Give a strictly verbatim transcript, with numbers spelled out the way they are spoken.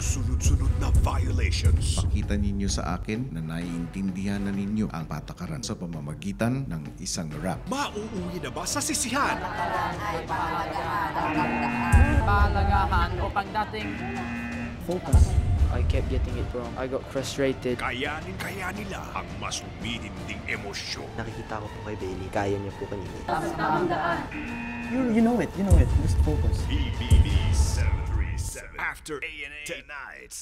sunod-sunod na violations. Pakita ninyo sa akin na naiintindihan na ninyo ang patakaran sa pamamagitan ng isang rap. Mauuwi na ba sa sisihan? Patakaran ay palagahan. Palagahan o pagdating. Focus. I kept getting it wrong. I got frustrated. Kayanin-kaya nila ang mas humihinding emosyon. Nakikita ko po kay Bailey, kaya niya po kanina. Tapos tamang daan. You know it, you know it. Just focus. B B B seven three seven. After A and A tonight.